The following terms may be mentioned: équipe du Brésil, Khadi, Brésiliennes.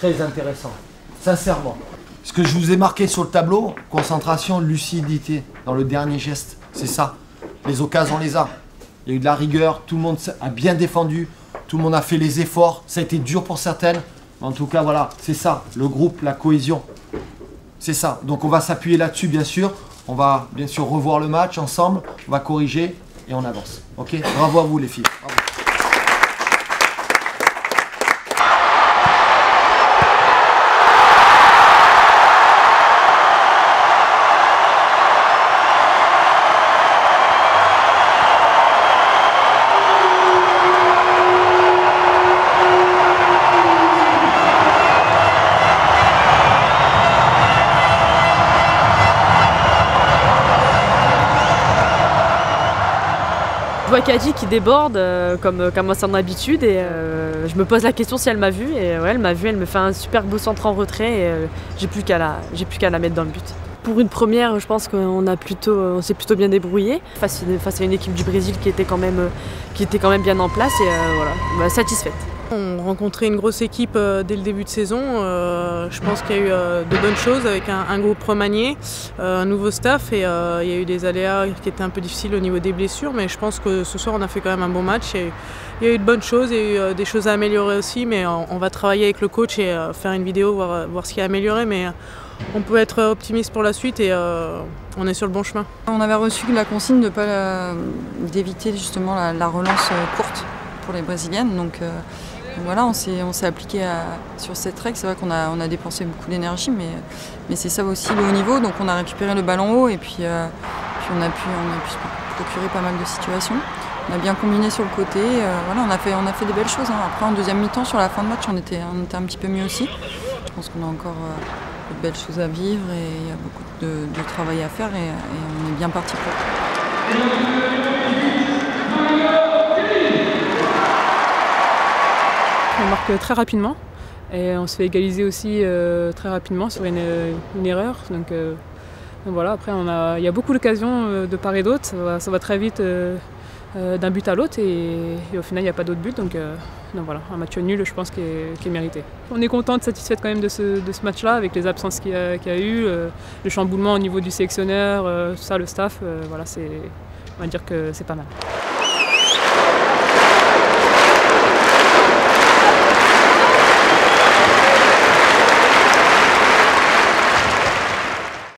très intéressant, sincèrement. Ce que je vous ai marqué sur le tableau, concentration, lucidité dans le dernier geste, c'est ça. Les occasions, on les a. Il y a eu de la rigueur, tout le monde a bien défendu, tout le monde a fait les efforts, ça a été dur pour certaines. Mais en tout cas, voilà, c'est ça, le groupe, la cohésion. C'est ça, donc on va s'appuyer là-dessus, bien sûr. On va bien sûr revoir le match ensemble, on va corriger et on avance. Ok, bravo à vous les filles. Bravo. Je vois Khadi qui déborde comme à son habitude et je me pose la question si elle m'a vue et ouais, elle m'a vue, elle me fait un super beau centre en retrait et j'ai plus qu'à la mettre dans le but. Pour une première, je pense qu'on s'est plutôt bien débrouillé face à une équipe du Brésil qui était quand même bien en place et voilà, bah, satisfaite. On rencontrait une grosse équipe dès le début de saison. Je pense qu'il y a eu de bonnes choses avec un groupe remanié, un nouveau staff et il y a eu des aléas qui étaient un peu difficiles au niveau des blessures. Mais je pense que ce soir on a fait quand même un bon match. Il y a eu de bonnes choses, il y a eu des choses à améliorer aussi. Mais on va travailler avec le coach et faire une vidéo, voir ce qu'il y a à améliorer. Mais on peut être optimiste pour la suite et on est sur le bon chemin. On avait reçu la consigne de pas d'éviter justement la relance courte pour les Brésiliennes. Donc, voilà, on s'est appliqué sur cette règle. C'est vrai qu'on a dépensé beaucoup d'énergie, mais c'est ça aussi le haut niveau. Donc on a récupéré le ballon haut et puis on a pu se procurer pas mal de situations. On a bien combiné sur le côté. Voilà, on a fait des belles choses, hein. Après, en deuxième mi-temps, sur la fin de match, on était un petit peu mieux aussi. Je pense qu'on a encore de belles choses à vivre et il y a beaucoup de travail à faire et on est bien parti pour ça. On marque très rapidement et on se fait égaliser aussi très rapidement sur une erreur. Donc voilà, après il y a beaucoup d'occasions de part et d'autre, ça va très vite d'un but à l'autre et au final il n'y a pas d'autre but. Donc voilà, un match nul je pense qui est mérité. On est contente, satisfaite quand même de ce match-là avec les absences qu'il y a eu, le chamboulement au niveau du sélectionneur, tout ça, le staff, voilà, on va dire que c'est pas mal.